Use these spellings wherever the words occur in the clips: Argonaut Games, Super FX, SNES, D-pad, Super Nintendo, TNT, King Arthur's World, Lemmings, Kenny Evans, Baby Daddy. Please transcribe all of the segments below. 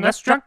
That's drunk.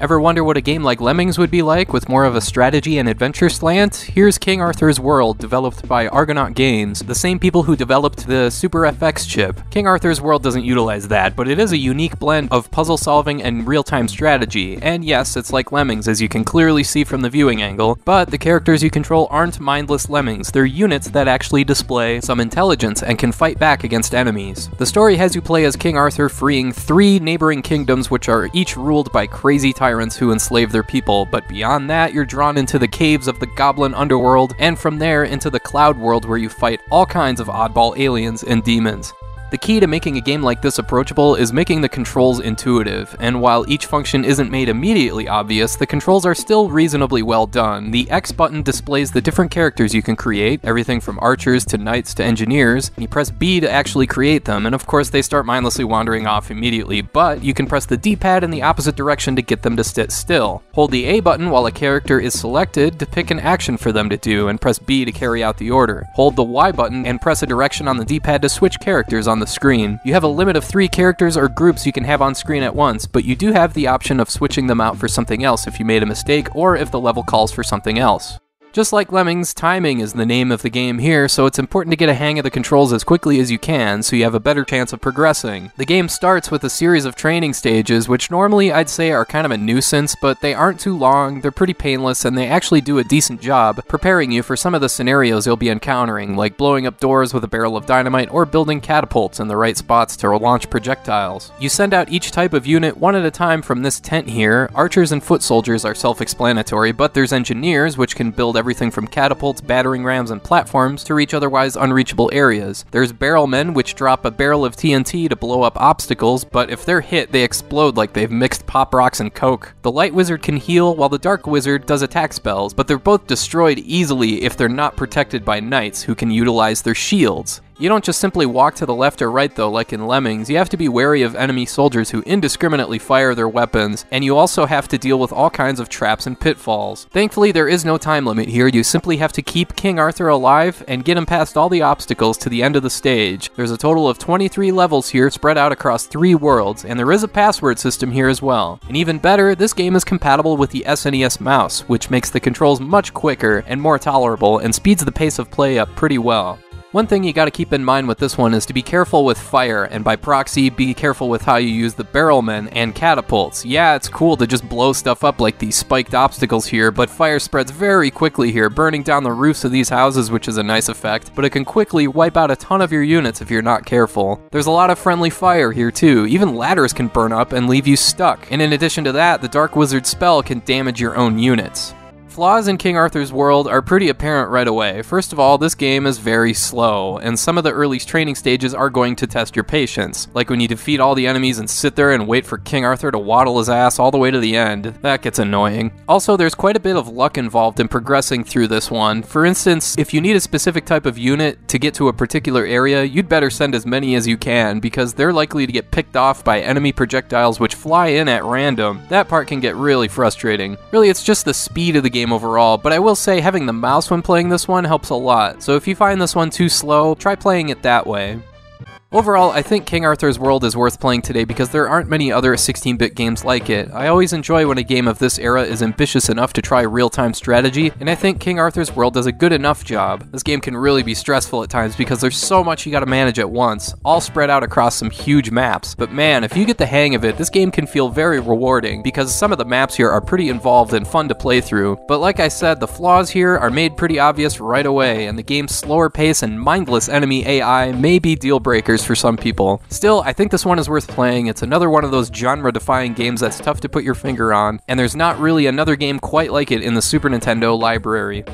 Ever wonder what a game like Lemmings would be like with more of a strategy and adventure slant? Here's King Arthur's World, developed by Argonaut Games, the same people who developed the Super FX chip. King Arthur's World doesn't utilize that, but it is a unique blend of puzzle solving and real-time strategy. And yes, it's like Lemmings, as you can clearly see from the viewing angle, but the characters you control aren't mindless lemmings. They're units that actually display some intelligence and can fight back against enemies. The story has you play as King Arthur freeing 3 neighboring kingdoms, which are each ruled by crazy tyrants who enslave their people, but beyond that, you're drawn into the caves of the goblin underworld, and from there into the cloud world where you fight all kinds of oddball aliens and demons. The key to making a game like this approachable is making the controls intuitive, and while each function isn't made immediately obvious, the controls are still reasonably well done. The X button displays the different characters you can create, everything from archers to knights to engineers, and you press B to actually create them, and of course they start mindlessly wandering off immediately, but you can press the D-pad in the opposite direction to get them to sit still. Hold the A button while a character is selected to pick an action for them to do, and press B to carry out the order. Hold the Y button and press a direction on the D-pad to switch characters on the screen. You have a limit of 3 characters or groups you can have on screen at once, but you do have the option of switching them out for something else if you made a mistake or if the level calls for something else. Just like Lemmings, timing is the name of the game here, so it's important to get a hang of the controls as quickly as you can so you have a better chance of progressing. The game starts with a series of training stages, which normally I'd say are kind of a nuisance, but they aren't too long, they're pretty painless, and they actually do a decent job preparing you for some of the scenarios you'll be encountering, like blowing up doors with a barrel of dynamite or building catapults in the right spots to launch projectiles. You send out each type of unit one at a time from this tent here. Archers and foot soldiers are self-explanatory, but there's engineers, which can build everything from catapults, battering rams, and platforms to reach otherwise unreachable areas. There's barrelmen, which drop a barrel of TNT to blow up obstacles, but if they're hit, they explode like they've mixed Pop Rocks and Coke. The light wizard can heal, while the dark wizard does attack spells, but they're both destroyed easily if they're not protected by knights, who can utilize their shields. You don't just simply walk to the left or right though, like in Lemmings. You have to be wary of enemy soldiers who indiscriminately fire their weapons, and you also have to deal with all kinds of traps and pitfalls. Thankfully, there is no time limit here. You simply have to keep King Arthur alive and get him past all the obstacles to the end of the stage. There's a total of 23 levels here spread out across 3 worlds, and there is a password system here as well. And even better, this game is compatible with the SNES mouse, which makes the controls much quicker and more tolerable and speeds the pace of play up pretty well. One thing you gotta keep in mind with this one is to be careful with fire, and by proxy, be careful with how you use the barrelmen and catapults. Yeah, it's cool to just blow stuff up like these spiked obstacles here, but fire spreads very quickly here, burning down the roofs of these houses, which is a nice effect, but it can quickly wipe out a ton of your units if you're not careful. There's a lot of friendly fire here too. Even ladders can burn up and leave you stuck. And in addition to that, the Dark Wizard spell can damage your own units. Flaws in King Arthur's World are pretty apparent right away. First of all, this game is very slow, and some of the early training stages are going to test your patience, like when you defeat all the enemies and sit there and wait for King Arthur to waddle his ass all the way to the end. That gets annoying. Also, there's quite a bit of luck involved in progressing through this one. For instance, if you need a specific type of unit to get to a particular area, you'd better send as many as you can, because they're likely to get picked off by enemy projectiles which fly in at random. That part can get really frustrating. Really, it's just the speed of the game overall, but I will say having the mouse when playing this one helps a lot, so if you find this one too slow, try playing it that way. Overall, I think King Arthur's World is worth playing today because there aren't many other 16-bit games like it. I always enjoy when a game of this era is ambitious enough to try real-time strategy, and I think King Arthur's World does a good enough job. This game can really be stressful at times because there's so much you gotta manage at once, all spread out across some huge maps. But man, if you get the hang of it, this game can feel very rewarding because some of the maps here are pretty involved and fun to play through. But like I said, the flaws here are made pretty obvious right away, and the game's slower pace and mindless enemy AI may be deal-breakers for some people. Still, I think this one is worth playing. It's another one of those genre-defying games that's tough to put your finger on, and there's not really another game quite like it in the Super Nintendo library.